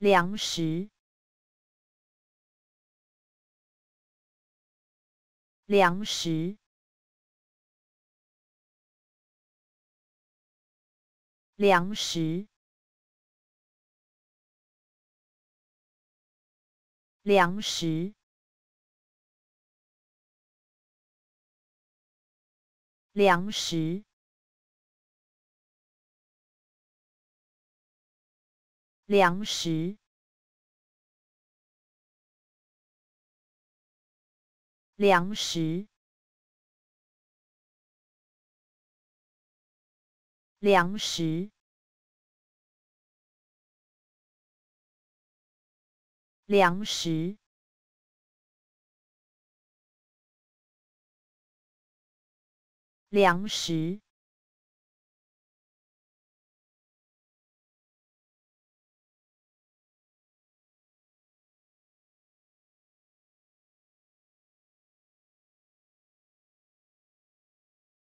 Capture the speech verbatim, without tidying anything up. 粮食，粮食，粮食，粮食，粮食。 粮食，粮食，粮食，粮食，粮食。